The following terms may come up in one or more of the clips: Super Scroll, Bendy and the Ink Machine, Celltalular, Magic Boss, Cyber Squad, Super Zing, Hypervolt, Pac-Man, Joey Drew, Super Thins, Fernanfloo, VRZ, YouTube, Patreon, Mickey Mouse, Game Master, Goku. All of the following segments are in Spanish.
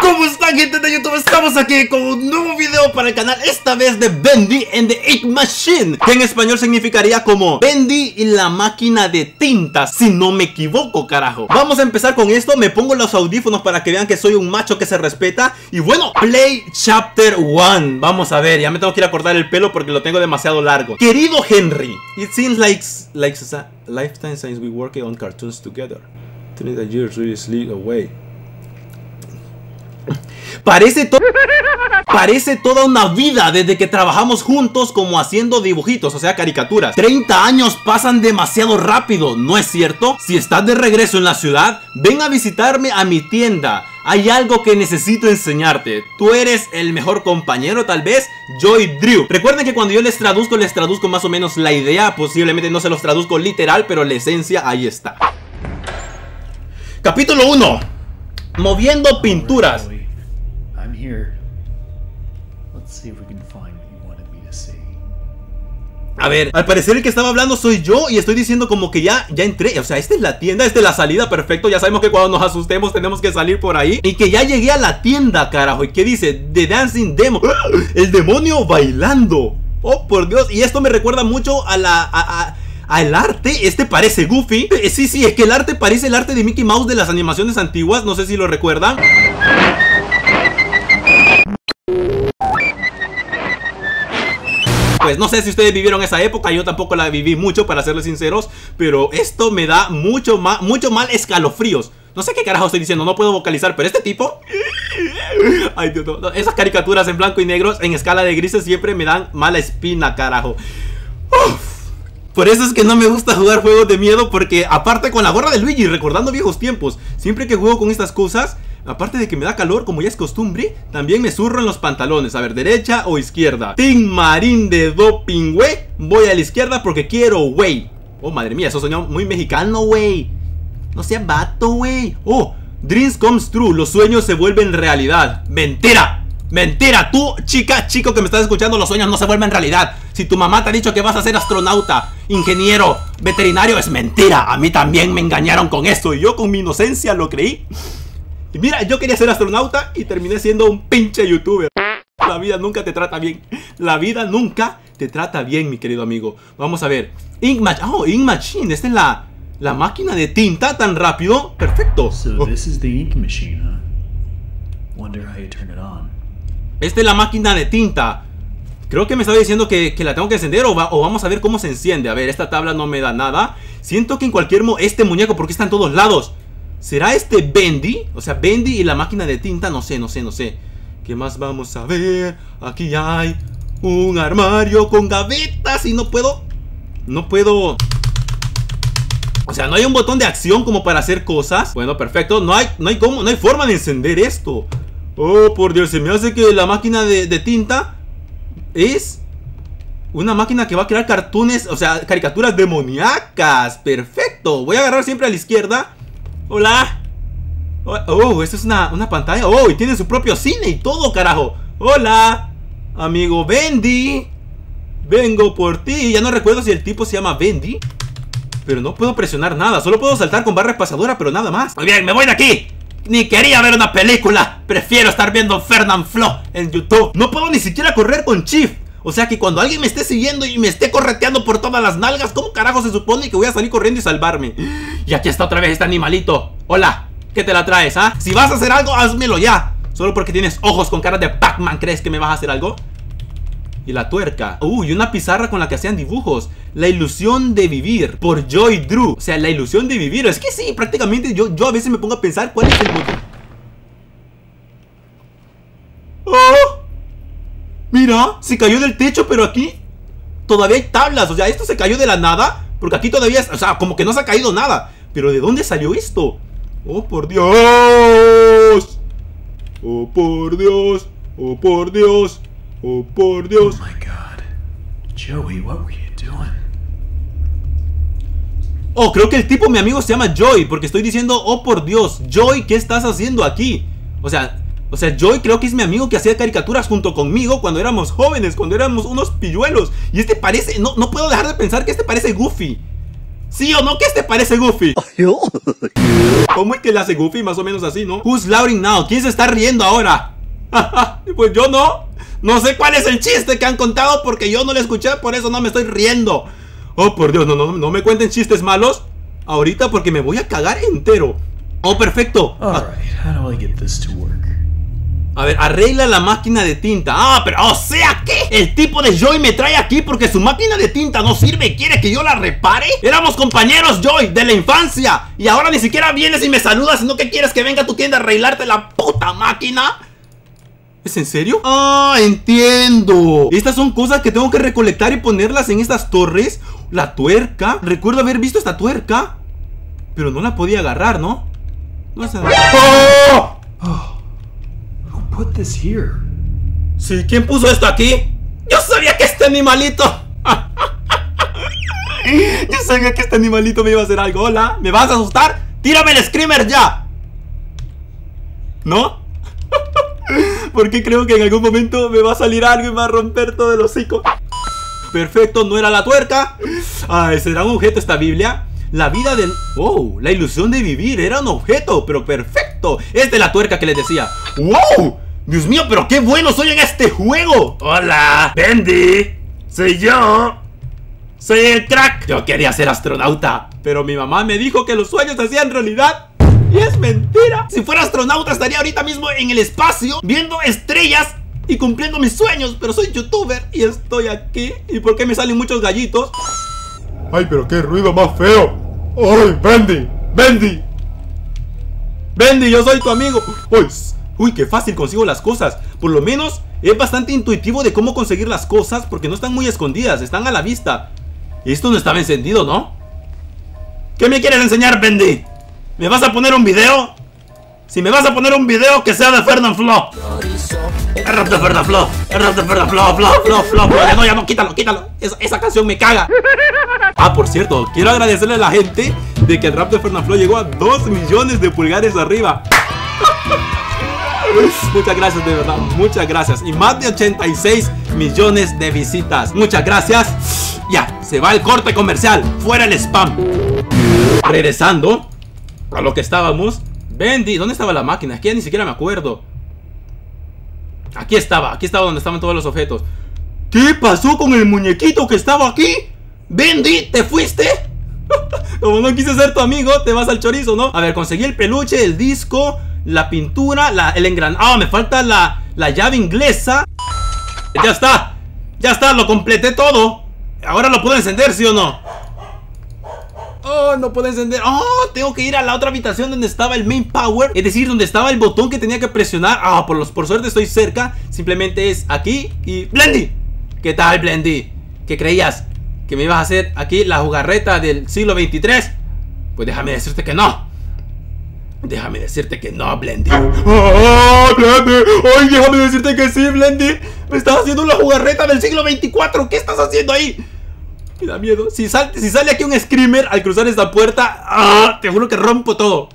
¿Cómo están, gente de YouTube? Estamos aquí con un nuevo video para el canal, esta vez de Bendy and the Ink Machine, que en español significaría como Bendy y la máquina de tinta, si no me equivoco, carajo. Vamos a empezar con esto, me pongo los audífonos para que vean que soy un macho que se respeta. Y bueno, Play Chapter 1, vamos a ver, ya me tengo que ir a cortar el pelo porque lo tengo demasiado largo. Querido Henry, it seems like a lifetime since we worked on cartoons together. 30 years really slid away. Parece toda una vida desde que trabajamos juntos como haciendo dibujitos, o sea, caricaturas. 30 años pasan demasiado rápido, ¿no es cierto? Si estás de regreso en la ciudad, ven a visitarme a mi tienda. Hay algo que necesito enseñarte. Tú eres el mejor compañero, tal vez, Joey Drew. Recuerden que cuando yo les traduzco más o menos la idea. Posiblemente no se los traduzco literal, pero la esencia ahí está. Capítulo 1. Moviendo pinturas. A ver, al parecer el que estaba hablando soy yo y estoy diciendo como que ya entré. O sea, esta es la tienda, esta es la salida, perfecto. Ya sabemos que cuando nos asustemos tenemos que salir por ahí. Y que ya llegué a la tienda, carajo. ¿Y qué dice? The Dancing Demo. El demonio bailando. Oh, por Dios. Y esto me recuerda mucho a la... al arte, este parece Goofy. Sí, es que el arte parece el arte de Mickey Mouse de las animaciones antiguas, no sé si lo recuerdan. Pues no sé si ustedes vivieron esa época, yo tampoco la viví mucho, para serles sinceros, pero esto me da mucho mal escalofríos. No sé qué carajo estoy diciendo, no puedo vocalizar, pero este tipo... Ay, Dios, no. Esas caricaturas en blanco y negros, en escala de grises, siempre me dan mala espina, carajo. Uf. Por eso es que no me gusta jugar juegos de miedo, porque aparte con la gorra de Luigi, recordando viejos tiempos, siempre que juego con estas cosas, aparte de que me da calor, como ya es costumbre, también me zurro en los pantalones. A ver, derecha o izquierda. Tin marín de doping, güey. Voy a la izquierda porque quiero, güey. Oh, madre mía, eso sonó muy mexicano, güey. No sea vato, güey. Oh, dreams comes true. Los sueños se vuelven realidad. Mentira. Mentira, tú, chica, chico que me estás escuchando, los sueños no se vuelven realidad. Si tu mamá te ha dicho que vas a ser astronauta, ingeniero, veterinario, es mentira. A mí también me engañaron con esto y yo con mi inocencia lo creí. Y mira, yo quería ser astronauta y terminé siendo un pinche youtuber. La vida nunca te trata bien. La vida nunca te trata bien, mi querido amigo. Vamos a ver. Ink Machine. Oh, Ink Machine. Esta es la máquina de tinta tan rápido. Perfecto. So this is the ink machine, huh? Wonder how you turn it on. Esta es la máquina de tinta. Creo que me estaba diciendo que la tengo que encender o vamos a ver cómo se enciende. A ver, esta tabla no me da nada. Siento que en cualquier este muñeco, porque está en todos lados. ¿Será este Bendy? O sea, Bendy y la máquina de tinta, no sé. ¿Qué más vamos a ver? Aquí hay un armario con gavetas y no puedo... O sea, no hay un botón de acción como para hacer cosas. Bueno, perfecto, no hay forma de encender esto. Oh, por Dios, se me hace que la máquina de tinta es una máquina que va a crear cartoons, o sea, caricaturas demoníacas. Perfecto, voy a agarrar siempre a la izquierda. Hola. Oh, esta es una pantalla. Oh, y tiene su propio cine y todo, carajo. Hola, amigo Bendy. Vengo por ti. Ya no recuerdo si el tipo se llama Bendy, pero no puedo presionar nada. Solo puedo saltar con barra espaciadora, pero nada más. Muy bien, me voy de aquí. Ni quería ver una película. Prefiero estar viendo Fernanfloo en YouTube. No puedo ni siquiera correr con Shift. O sea que cuando alguien me esté siguiendo y me esté correteando por todas las nalgas, ¿cómo carajo se supone que voy a salir corriendo y salvarme? Y aquí está otra vez este animalito. Hola, ¿qué te la traes, ah? Si vas a hacer algo, házmelo ya. Solo porque tienes ojos con cara de Pac-Man, ¿crees que me vas a hacer algo? Y la tuerca. Uy, una pizarra con la que hacían dibujos. La ilusión de vivir, por Joey Drew. O sea, la ilusión de vivir. Es que sí, prácticamente yo a veces me pongo a pensar cuál es el motivo. ¡Oh! Mira, se cayó del techo, pero aquí todavía hay tablas. O sea, esto se cayó de la nada, porque aquí todavía, o sea, como que no se ha caído nada. Pero ¿de dónde salió esto? ¡Oh, por Dios! ¡Oh, por Dios! ¡Oh, por Dios! Oh, por Dios. Oh my God. Joey, what were you doing? Oh, creo que el tipo, mi amigo, se llama Joey, porque estoy diciendo, oh por Dios, Joey, ¿qué estás haciendo aquí? O sea, Joey creo que es mi amigo que hacía caricaturas junto conmigo cuando éramos jóvenes, cuando éramos unos pilluelos. Y este parece, no puedo dejar de pensar que este parece Goofy. O ¿Sí o no? ¿Qué te parece, Goofy? ¿Cómo es que le hace Goofy? Más o menos así, ¿no? Who's laughing now? ¿Quién se está riendo ahora? Pues yo no. No sé cuál es el chiste que han contado porque yo no lo escuché, por eso no me estoy riendo. Oh, por Dios, no me cuenten chistes malos ahorita porque me voy a cagar entero. Oh, perfecto. A ver, arregla la máquina de tinta. Ah, pero, o sea, ¿qué? El tipo de Joey me trae aquí porque su máquina de tinta no sirve y quiere que yo la repare. Éramos compañeros, Joey, de la infancia. Y ahora ni siquiera vienes y me saludas, sino que quieres que venga a tu tienda a arreglarte la puta máquina. ¿Es en serio? Ah, entiendo. Estas son cosas que tengo que recolectar y ponerlas en estas torres. La tuerca. Recuerdo haber visto esta tuerca, pero no la podía agarrar, ¿no? No sé. ¡Oh! ¡Oh! Put this here. Sí, ¿quién puso esto aquí? Yo sabía que este animalito. Yo sabía que este animalito me iba a hacer algo. Hola, ¿me vas a asustar? ¡Tírame el screamer ya! ¿No? Porque creo que en algún momento me va a salir algo y me va a romper todo el hocico. Perfecto, no era la tuerca. Ay, ¿será un objeto esta Biblia? La vida del... ¡Wow! La ilusión de vivir era un objeto, pero perfecto. Es de la tuerca que les decía. ¡Wow! Dios mío, pero qué bueno soy en este juego. Hola, Bendy. Soy yo. Soy el crack. Yo quería ser astronauta, pero mi mamá me dijo que los sueños se hacían realidad. Y es mentira. Si fuera astronauta estaría ahorita mismo en el espacio, viendo estrellas y cumpliendo mis sueños. Pero soy youtuber y estoy aquí. ¿Y por qué me salen muchos gallitos? Ay, pero qué ruido más feo. ¡Ay, Bendy! ¡Bendy! ¡Bendy, yo soy tu amigo! ¡Uy! ¡Uy, qué fácil consigo las cosas! Por lo menos es bastante intuitivo de cómo conseguir las cosas porque no están muy escondidas, están a la vista. Esto no estaba encendido, ¿no? ¿Qué me quieres enseñar, Bendy? ¿Me vas a poner un video? Si me vas a poner un video, que sea de Fernanfloo. El rap de Fernanfloo. El rap de Fernanfloo. Ya no, quítalo. Esa canción me caga. Ah, por cierto, quiero agradecerle a la gente de que el rap de Fernanfloo llegó a 2 millones de pulgares arriba. Muchas gracias, de verdad, muchas gracias. Y más de 86 millones de visitas. Muchas gracias. Ya, se va el corte comercial. Fuera el spam. Regresando a lo que estábamos. Bendy, ¿dónde estaba la máquina? Aquí ya ni siquiera me acuerdo. Aquí estaba donde estaban todos los objetos. ¿Qué pasó con el muñequito que estaba aquí? Bendy, ¿te fuiste? Como no quise ser tu amigo, te vas al chorizo, ¿no? A ver, conseguí el peluche, el disco, la pintura, el engranaje. Ah, me falta la llave inglesa. Ya está, lo completé todo. Ahora lo puedo encender, ¿sí o no? Oh, no puedo encender. Oh, tengo que ir a la otra habitación donde estaba el main power. Es decir, donde estaba el botón que tenía que presionar. Ah, por suerte estoy cerca. Simplemente es aquí y... ¡Bendy! ¿Qué tal, Bendy? ¿Qué creías? ¿Que me ibas a hacer aquí la jugarreta del siglo XXIII? Pues déjame decirte que no. Déjame decirte que no, Bendy. ¡Ah, Bendy! ¡Ay, déjame decirte que sí, Bendy! Me estás haciendo la jugarreta del siglo XXIV. ¿Qué estás haciendo ahí? Me da miedo. Si sale aquí un screamer al cruzar esta puerta, ¡ah! Te juro que rompo todo.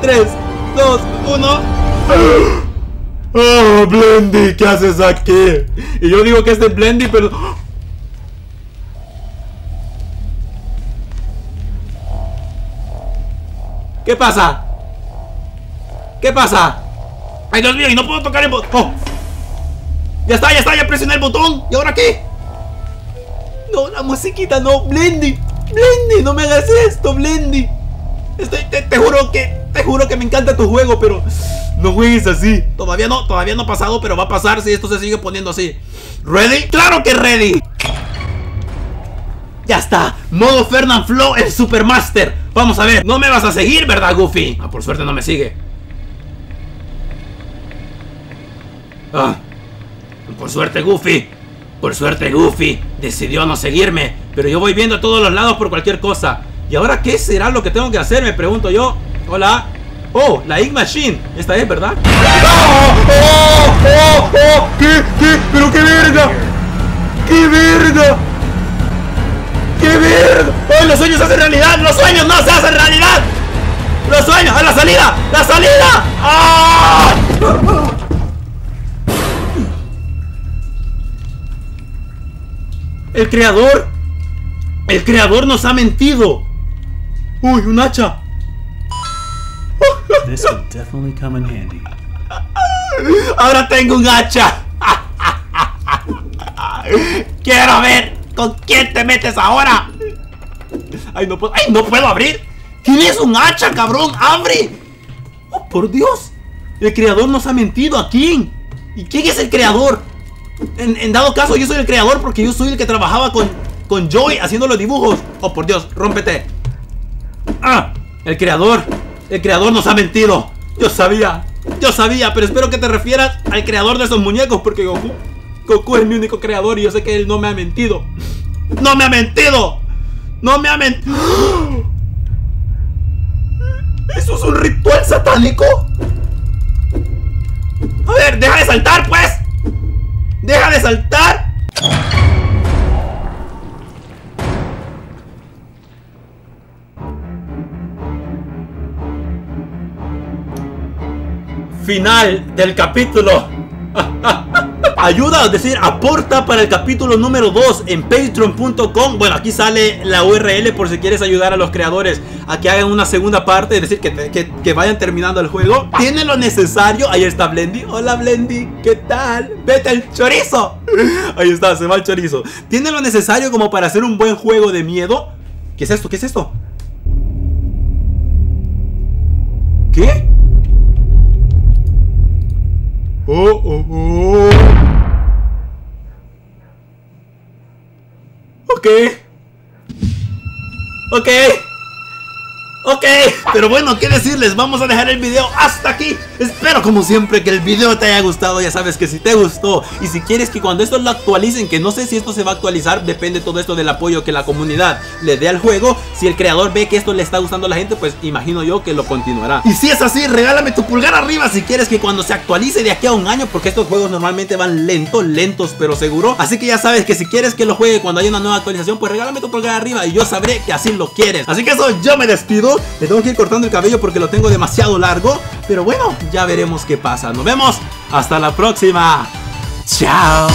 3, 2, 1. ¡Oh, Bendy! ¿Qué haces aquí? Y yo digo que es de Bendy, pero... ¿Qué pasa? ¿Qué pasa? ¡Ay, Dios mío! Y no puedo tocar el botón. ¡Oh! Ya está, ya presioné el botón. ¿Y ahora qué? No, la musiquita no, Bendy, no me hagas esto, Bendy. Te juro que me encanta tu juego, pero no juegues así. Todavía no ha pasado, pero va a pasar si esto se sigue poniendo así. ¿Ready? ¡Claro que ready! Ya está, modo Fernanfloo, el Supermaster. Vamos a ver, no me vas a seguir, ¿verdad, Goofy? Ah, por suerte no me sigue. Ah, por suerte Goofy decidió no seguirme, pero yo voy viendo a todos los lados por cualquier cosa. ¿Y ahora qué será lo que tengo que hacer? Me pregunto yo. Hola. Oh, la Ink Machine. Esta es, ¿verdad? ¡Oh! ¿Qué? ¡Pero qué verga! ¡Qué verga! ¡Oh, los sueños se hacen realidad! ¡Los sueños no se hacen realidad! ¡Los sueños! ¡A la salida! ¡La salida! ¡Ah! El creador ¡El creador nos ha mentido! ¡Uy, un hacha! ¡Ahora tengo un hacha! ¡Quiero ver con quién te metes ahora! ¡Ay, no puedo abrir! ¡Tienes un hacha, cabrón! ¡Abre! ¡Oh, por Dios! El creador nos ha mentido. ¿A quién? ¿Y quién es el creador? En dado caso, yo soy el creador porque yo soy el que trabajaba con Joey haciendo los dibujos. ¡Oh, por Dios! ¡Rómpete! ¡Ah! ¡El creador! ¡El creador nos ha mentido! ¡Yo sabía! ¡Yo sabía! Pero espero que te refieras al creador de esos muñecos porque Goku es mi único creador y yo sé que él no me ha mentido. ¡No me ha mentido! ¡No me ha mentido! ¡Eso es un ritual satánico! A ver, deja de saltar, pues. ¡Deja de saltar! Final del capítulo. Ayuda, es decir, aporta para el capítulo número 2 en patreon.com. Bueno, aquí sale la URL por si quieres ayudar a los creadores a que hagan una segunda parte. Es decir, que vayan terminando el juego. Tiene lo necesario. Ahí está Blendy. Hola Blendy, ¿qué tal? ¡Vete al chorizo! Ahí está, se va el chorizo. Tiene lo necesario como para hacer un buen juego de miedo. ¿Qué es esto? ¿Qué es esto? ¿Qué? Oh, oh, oh. Ok. Pero bueno, ¿qué decirles? Vamos a dejar el video hasta aquí. Espero como siempre que el video te haya gustado. Ya sabes que si te gustó y si quieres que cuando esto lo actualicen, que no sé si esto se va a actualizar, depende todo esto del apoyo que la comunidad le dé al juego. Si el creador ve que esto le está gustando a la gente, pues imagino yo que lo continuará. Y si es así, regálame tu pulgar arriba si quieres que cuando se actualice de aquí a un año, porque estos juegos normalmente van lentos pero seguro. Así que ya sabes que si quieres que lo juegue cuando haya una nueva actualización, pues regálame tu pulgar arriba y yo sabré que así lo quieres. Así que eso, yo me despido. Le tengo que ir cortando el cabello porque lo tengo demasiado largo. Pero bueno, ya veremos qué pasa. Nos vemos. Hasta la próxima. Chao.